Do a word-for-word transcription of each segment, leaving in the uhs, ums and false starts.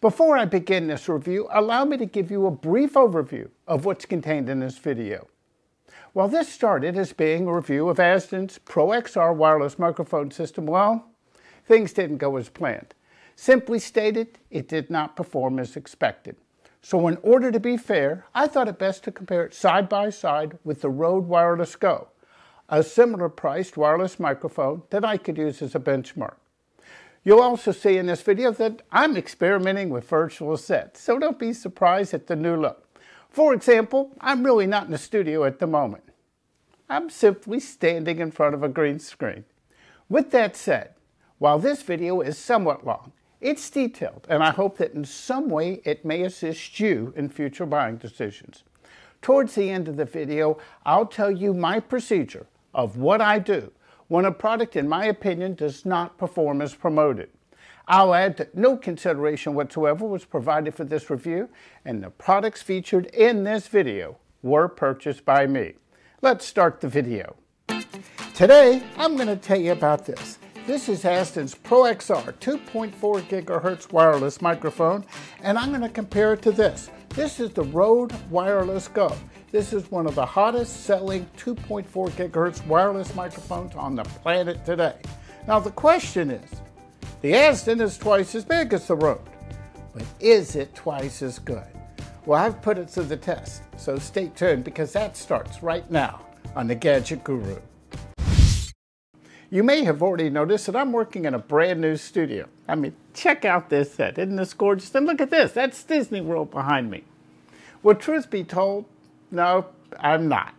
Before I begin this review, allow me to give you a brief overview of what's contained in this video. While this started as being a review of Azden's Pro X R wireless microphone system, well, things didn't go as planned. Simply stated, it did not perform as expected. So in order to be fair, I thought it best to compare it side by side with the Rode Wireless Go, a similar priced wireless microphone that I could use as a benchmark. You'll also see in this video that I'm experimenting with virtual sets, so don't be surprised at the new look. For example, I'm really not in the studio at the moment. I'm simply standing in front of a green screen. With that said, while this video is somewhat long, it's detailed, and I hope that in some way it may assist you in future buying decisions. Towards the end of the video, I'll tell you my procedure of what I do when a product, in my opinion, does not perform as promoted. I'll add that no consideration whatsoever was provided for this review, and the products featured in this video were purchased by me. Let's start the video. Today, I'm going to tell you about this. This is Azden's Pro X R two point four gigahertz wireless microphone, and I'm going to compare it to this. This is the Rode Wireless Go. This is one of the hottest selling two point four gigahertz wireless microphones on the planet today. Now the question is, the Azden is twice as big as the Rode, but is it twice as good? Well, I've put it to the test, so stay tuned because that starts right now on The Gadget Guru. You may have already noticed that I'm working in a brand new studio. I mean, check out this set. Isn't this gorgeous? And look at this. That's Disney World behind me. Well, truth be told, no, I'm not.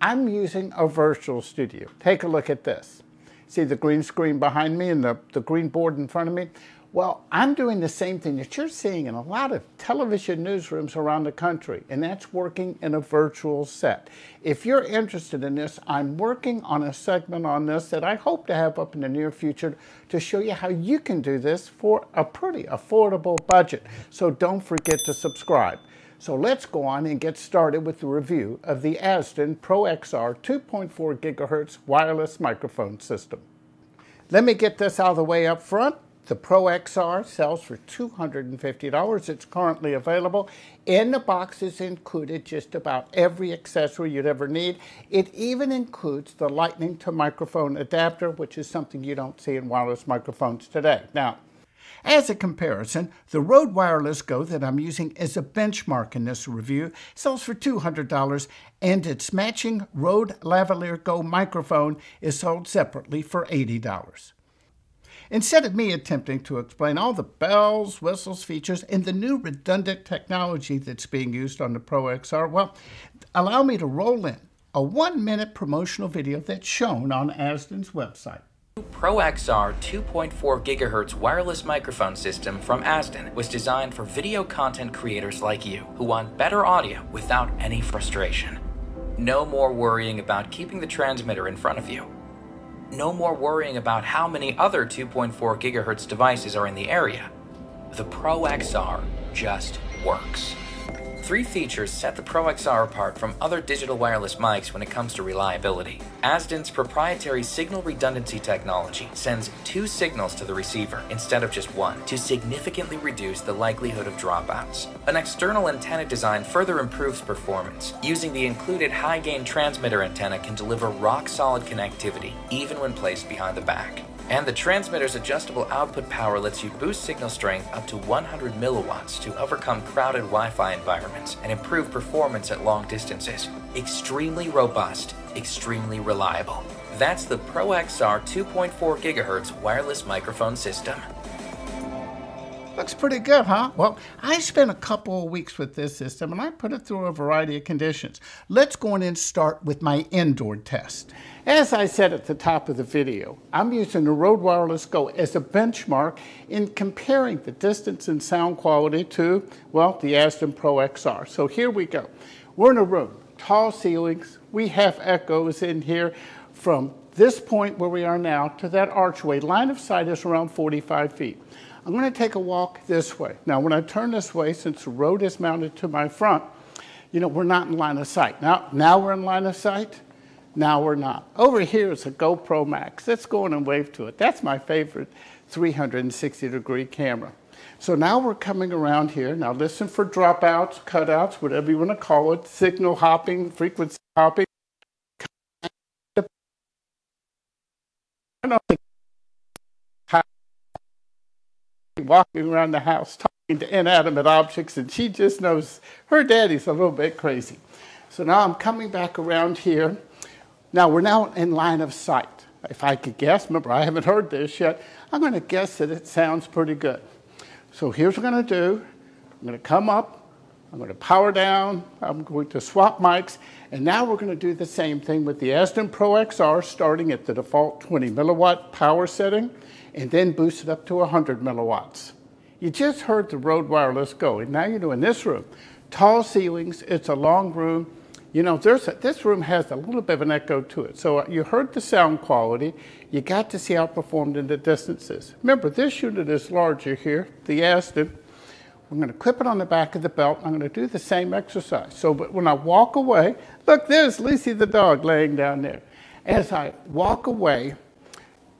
I'm using a virtual studio. Take a look at this. See the green screen behind me and the, the green board in front of me? Well, I'm doing the same thing that you're seeing in a lot of television newsrooms around the country, and that's working in a virtual set. If you're interested in this, I'm working on a segment on this that I hope to have up in the near future to show you how you can do this for a pretty affordable budget. So don't forget to subscribe. So let's go on and get started with the review of the Azden Pro X R two point four gigahertz wireless microphone system. Let me get this out of the way up front. The Pro X R sells for two hundred fifty dollars. It's currently available. In the box is included just about every accessory you'd ever need. It even includes the lightning to microphone adapter, which is something you don't see in wireless microphones today. Now, as a comparison, the Rode Wireless Go that I'm using as a benchmark in this review sells for two hundred dollars, and its matching Rode Lavalier Go microphone is sold separately for eighty dollars. Instead of me attempting to explain all the bells, whistles, features, and the new redundant technology that's being used on the Pro X R, well, allow me to roll in a one-minute promotional video that's shown on Azden's website. Pro X R two point four gigahertz wireless microphone system from Azden was designed for video content creators like you who want better audio without any frustration. No more worrying about keeping the transmitter in front of you. No more worrying about how many other two point four gigahertz devices are in the area. The Pro X R just works. Three features set the Pro X R apart from other digital wireless mics when it comes to reliability. Azden's proprietary signal redundancy technology sends two signals to the receiver instead of just one to significantly reduce the likelihood of dropouts. An external antenna design further improves performance. Using the included high-gain transmitter antenna can deliver rock-solid connectivity even when placed behind the back. And the transmitter's adjustable output power lets you boost signal strength up to one hundred milliwatts to overcome crowded Wi-Fi environments and improve performance at long distances. Extremely robust, extremely reliable. That's the Pro X R two point four gigahertz wireless microphone system. Looks pretty good, huh? Well, I spent a couple of weeks with this system and I put it through a variety of conditions. Let's go on and start with my indoor test. As I said at the top of the video, I'm using the Rode Wireless Go as a benchmark in comparing the distance and sound quality to, well, the Azden Pro X R. So here we go. We're in a room, tall ceilings. We have echoes in here from this point where we are now to that archway. Line of sight is around forty-five feet. I'm going to take a walk this way. Now, when I turn this way, since the road is mounted to my front, you know, we're not in line of sight. Now, now we're in line of sight. Now we're not. Over here is a GoPro Max. Let's go in and wave to it. That's my favorite three hundred sixty degree camera. So now we're coming around here. Now listen for dropouts, cutouts, whatever you want to call it, signal hopping, frequency hopping. Walking around the house talking to inanimate objects, and she just knows her daddy's a little bit crazy. So now I'm coming back around here. Now we're now in line of sight. If I could guess, remember I haven't heard this yet, I'm going to guess that it sounds pretty good. So here's what I'm going to do. I'm going to come up, I'm going to power down, I'm going to swap mics, and now we're going to do the same thing with the Azden Pro X R, starting at the default twenty milliwatt power setting, and then boost it up to one hundred milliwatts. You just heard the Rode Wireless Go, and now you know in this room, tall ceilings, it's a long room. You know, there's a, this room has a little bit of an echo to it. So you heard the sound quality. You got to see how it performed in the distances. Remember, this unit is larger here, the Azden. I'm going to clip it on the back of the belt. I'm going to do the same exercise. So but when I walk away, look, there's Lucy the dog laying down there. As I walk away,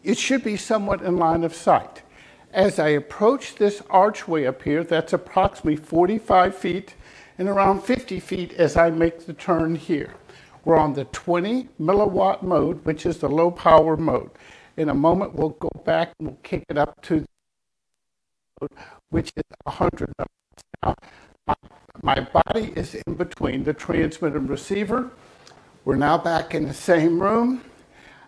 it should be somewhat in line of sight. As I approach this archway up here, that's approximately forty-five feet and around fifty feet as I make the turn here. We're on the twenty milliwatt mode, which is the low power mode. In a moment, we'll go back and we'll kick it up to the mode, which is one hundred milliwatts. Now, my, my body is in between the transmitter and receiver. We're now back in the same room.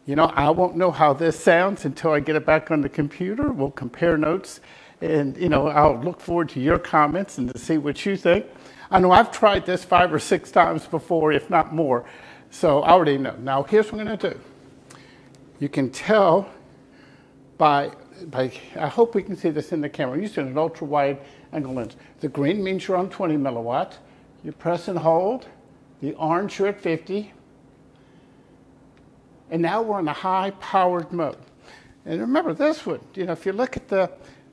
You know, I won't know how this sounds until I get it back on the computer. We'll compare notes, and, you know, I'll look forward to your comments and to see what you think. I know I've tried this five or six times before, if not more, so I already know. Now, here's what I'm going to do. You can tell by, by, I hope we can see this in the camera. I'm using an ultra-wide angle lens. The green means you're on twenty milliwatt. You press and hold. The orange, you're at fifty. And now we're in a high-powered mode. And remember this one, you know, if you look at the,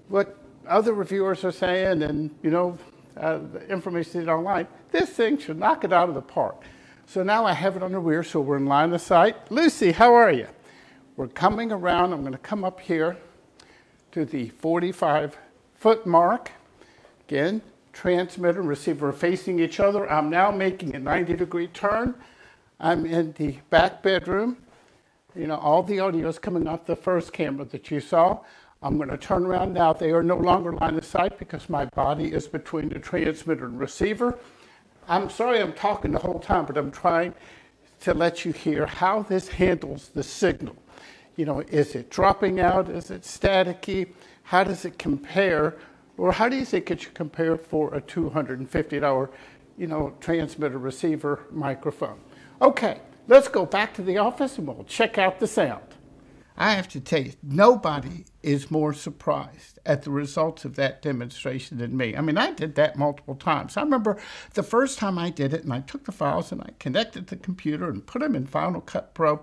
what other reviewers are saying and, you know, uh, the information online, this thing should knock it out of the park. So now I have it on the rear, so we're in line of sight. Lucy, how are you? We're coming around. I'm going to come up here to the forty-five foot mark. Again, transmitter and receiver are facing each other. I'm now making a ninety degree turn. I'm in the back bedroom. You know, all the audio is coming off the first camera that you saw. I'm going to turn around now. They are no longer line of sight because my body is between the transmitter and receiver. I'm sorry I'm talking the whole time, but I'm trying to let you hear how this handles the signal. You know, is it dropping out? Is it staticky? How does it compare? Or how do you think it should compare for a two hundred fifty dollar, you know, transmitter receiver microphone? Okay. Let's go back to the office and we'll check out the sound. I have to tell you, nobody is more surprised at the results of that demonstration than me. I mean, I did that multiple times. I remember the first time I did it, and I took the files and I connected the computer and put them in Final Cut Pro.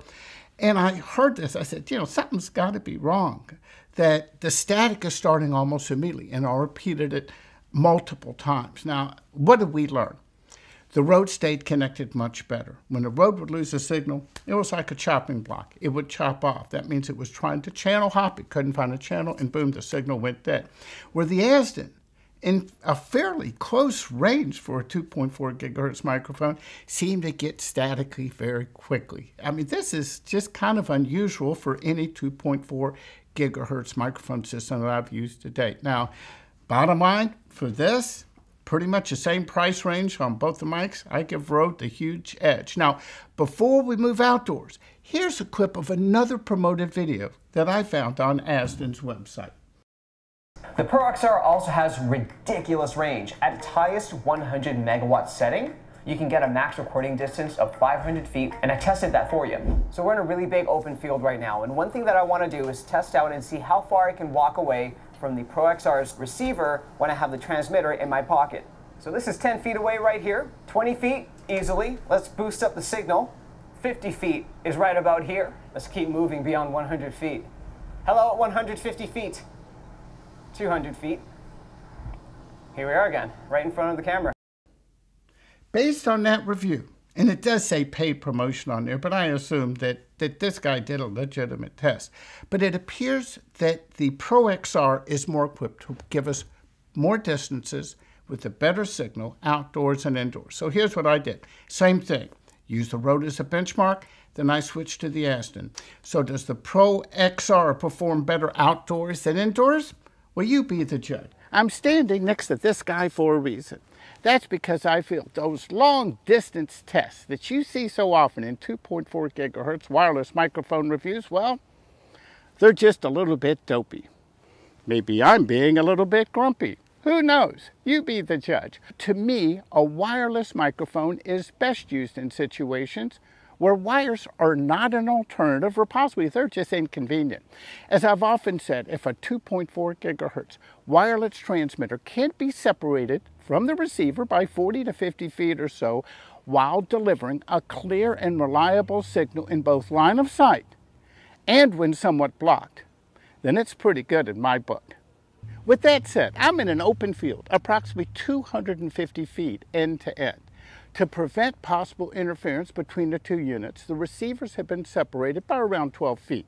And I heard this. I said, you know, something's got to be wrong, that the static is starting almost immediately. And I repeated it multiple times. Now, what did we learn? The Rode stayed connected much better. When the Rode would lose a signal, it was like a chopping block. It would chop off. That means it was trying to channel hop. It couldn't find a channel, and boom, the signal went dead. Where the Azden, in a fairly close range for a two point four gigahertz microphone, seemed to get statically very quickly. I mean, this is just kind of unusual for any two point four gigahertz microphone system that I've used to date. Now, bottom line for this, pretty much the same price range on both the mics. I give Rode the huge edge. Now, before we move outdoors, here's a clip of another promoted video that I found on Azden's website. The Pro X R also has ridiculous range. At its highest one hundred megawatt setting, you can get a max recording distance of five hundred feet, and I tested that for you. So we're in a really big open field right now, and one thing that I want to do is test out and see how far I can walk away from the Pro X R's receiver when I have the transmitter in my pocket. So this is ten feet away right here, twenty feet easily. Let's boost up the signal. fifty feet is right about here. Let's keep moving beyond one hundred feet. Hello at one hundred fifty feet, two hundred feet. Here we are again, right in front of the camera. Based on that review, and it does say paid promotion on there, but I assume that that this guy did a legitimate test. But it appears that the Pro X R is more equipped to give us more distances with a better signal outdoors and indoors. So here's what I did. Same thing. Use the Rode as a benchmark, then I switched to the Azden. So does the Pro X R perform better outdoors than indoors? Well, you be the judge. I'm standing next to this guy for a reason. That's because I feel those long distance tests that you see so often in two point four gigahertz wireless microphone reviews, well, they're just a little bit dopey. Maybe I'm being a little bit grumpy. Who knows? You be the judge. To me, a wireless microphone is best used in situations where wires are not an alternative, or possibly they're just inconvenient. As I've often said, if a two point four gigahertz wireless transmitter can't be separated from the receiver by forty to fifty feet or so while delivering a clear and reliable signal in both line of sight and when somewhat blocked, then it's pretty good in my book. With that said, I'm in an open field, approximately two hundred fifty feet end to end. To prevent possible interference between the two units, the receivers have been separated by around twelve feet.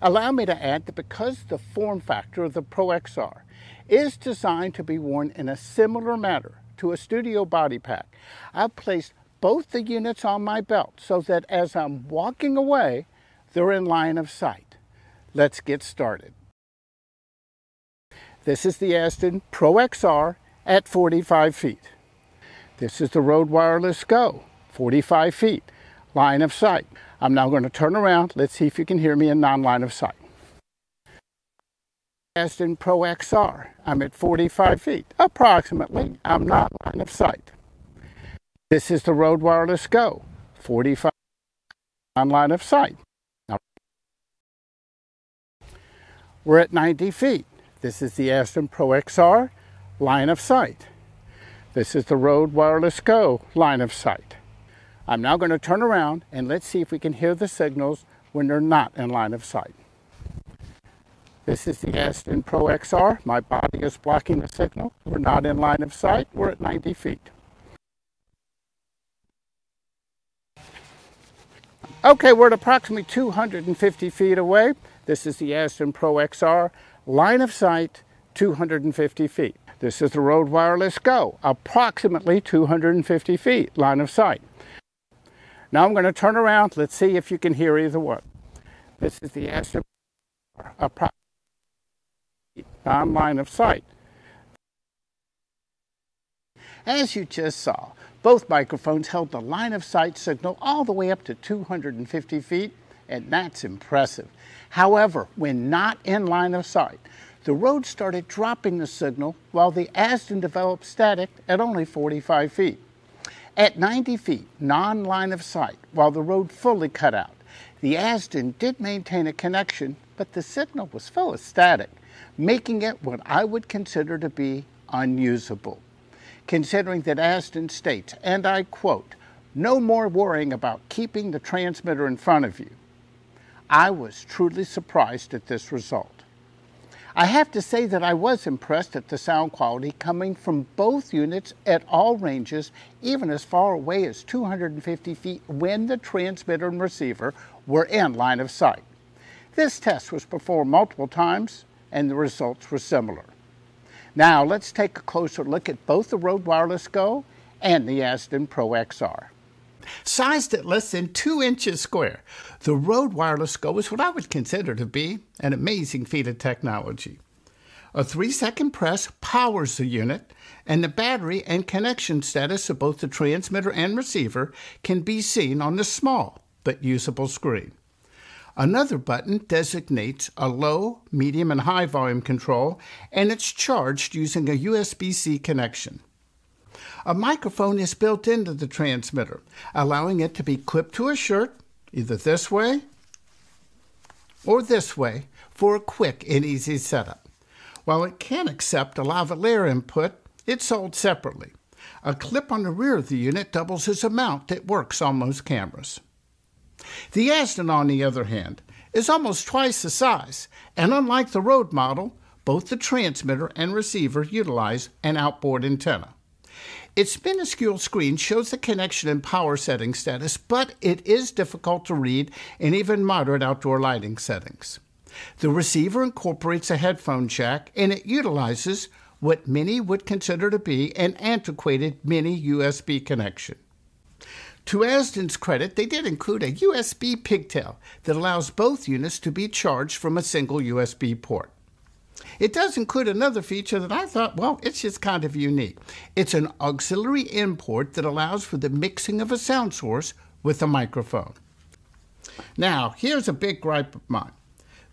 Allow me to add that because the form factor of the Pro X R is designed to be worn in a similar manner to a studio body pack, I've placed both the units on my belt so that as I'm walking away, they're in line of sight. Let's get started. This is the Azden Pro X R at forty-five feet. This is the Rode Wireless Go, forty-five feet, line of sight. I'm now going to turn around. Let's see if you can hear me in non-line of sight. Azden Pro X R, I'm at forty-five feet, approximately. I'm not line of sight. This is the Rode Wireless Go, forty-five, non-line of sight. Now, we're at ninety feet. This is the Azden Pro X R, line of sight. This is the Rode Wireless Go, line of sight. I'm now going to turn around and let's see if we can hear the signals when they're not in line of sight. This is the Azden Pro X R. My body is blocking the signal. We're not in line of sight. We're at ninety feet. Okay, we're at approximately two hundred fifty feet away. This is the Azden Pro X R. Line of sight, two hundred fifty feet. This is the Rode Wireless Go, approximately two hundred fifty feet, line of sight. Now I'm going to turn around. Let's see if you can hear either one. This is the Azden, approximately non-line of sight. As you just saw, both microphones held the line of sight signal all the way up to two hundred fifty feet. And that's impressive. However, when not in line of sight, the Rode started dropping the signal while the Azden developed static at only forty-five feet. At ninety feet, non-line of sight, while the Rode fully cut out, the Azden did maintain a connection, but the signal was full of static, making it what I would consider to be unusable. Considering that Azden states, and I quote, "No more worrying about keeping the transmitter in front of you," I was truly surprised at this result. I have to say that I was impressed at the sound quality coming from both units at all ranges, even as far away as two hundred fifty feet when the transmitter and receiver were in line of sight. This test was performed multiple times and the results were similar. Now let's take a closer look at both the Rode Wireless Go and the Azden Pro X R. Sized at less than two inches square, the Rode Wireless Go is what I would consider to be an amazing feat of technology. A three-second press powers the unit, and the battery and connection status of both the transmitter and receiver can be seen on the small but usable screen. Another button designates a low, medium, and high volume control, and it's charged using a U S B C connection. A microphone is built into the transmitter, allowing it to be clipped to a shirt, either this way or this way, for a quick and easy setup. While it can accept a lavalier input, it's sold separately. A clip on the rear of the unit doubles as a mount that works on most cameras. The Azden, on the other hand, is almost twice the size, and unlike the Rode model, both the transmitter and receiver utilize an outboard antenna. Its minuscule screen shows the connection and power setting status, but it is difficult to read in even moderate outdoor lighting settings. The receiver incorporates a headphone jack, and it utilizes what many would consider to be an antiquated mini U S B connection. To Azden's credit, they did include a U S B pigtail that allows both units to be charged from a single U S B port. It does include another feature that I thought, well, it's just kind of unique. It's an auxiliary in port that allows for the mixing of a sound source with a microphone. Now, here's a big gripe of mine.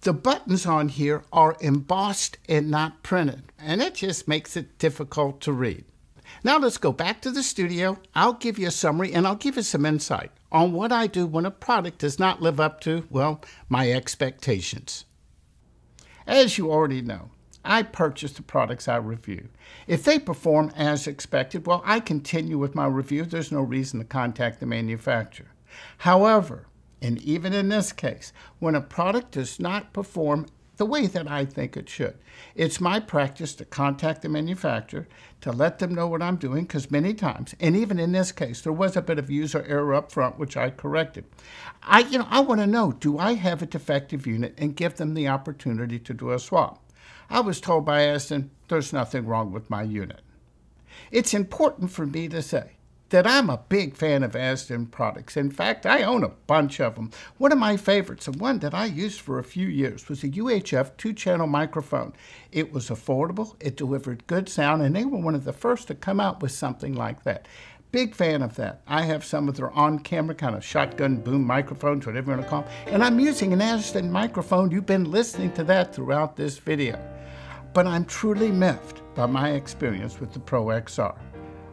The buttons on here are embossed and not printed, and it just makes it difficult to read. Now let's go back to the studio. I'll give you a summary and I'll give you some insight on what I do when a product does not live up to, well, my expectations. As you already know, I purchase the products I review. If they perform as expected, well, I continue with my review. There's no reason to contact the manufacturer. However, and even in this case, when a product does not perform the way that I think it should, it's my practice to contact the manufacturer, to let them know what I'm doing, because many times, and even in this case, there was a bit of user error up front, which I corrected. I, you know, I want to know, do I have a defective unit, and give them the opportunity to do a swap? I was told by Azden, there's nothing wrong with my unit. It's important for me to say that I'm a big fan of Azden products. In fact, I own a bunch of them. One of my favorites, and one that I used for a few years, was a U H F two-channel microphone. It was affordable, it delivered good sound, and they were one of the first to come out with something like that. Big fan of that. I have some of their on-camera kind of shotgun boom microphones, whatever you want to call them, and I'm using an Azden microphone. You've been listening to that throughout this video. But I'm truly miffed by my experience with the Pro X R.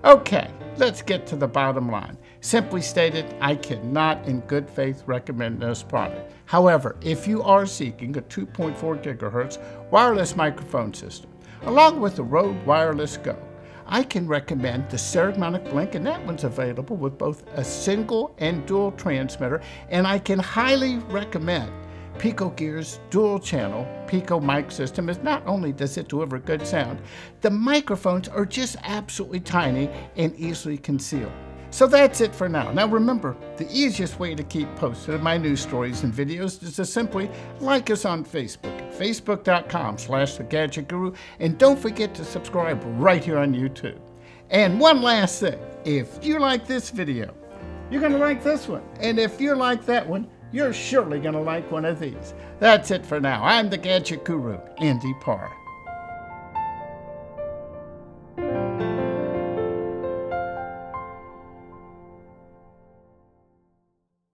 Okay, let's get to the bottom line. Simply stated, I cannot in good faith recommend this product. However, if you are seeking a two point four gigahertz wireless microphone system, along with the Rode Wireless Go, I can recommend the Saramonic Blink, and that one's available with both a single and dual transmitter, and I can highly recommend PicoGear's dual channel Pico mic system. Is not only does it deliver good sound, the microphones are just absolutely tiny and easily concealed. So that's it for now. Now remember, the easiest way to keep posted of my news stories and videos is to simply like us on Facebook at facebook dot com slash the gadget guru, and don't forget to subscribe right here on YouTube. And one last thing, if you like this video, you're gonna like this one, and if you like that one, you're surely going to like one of these. That's it for now. I'm the Gadget Guru, Andy Parr.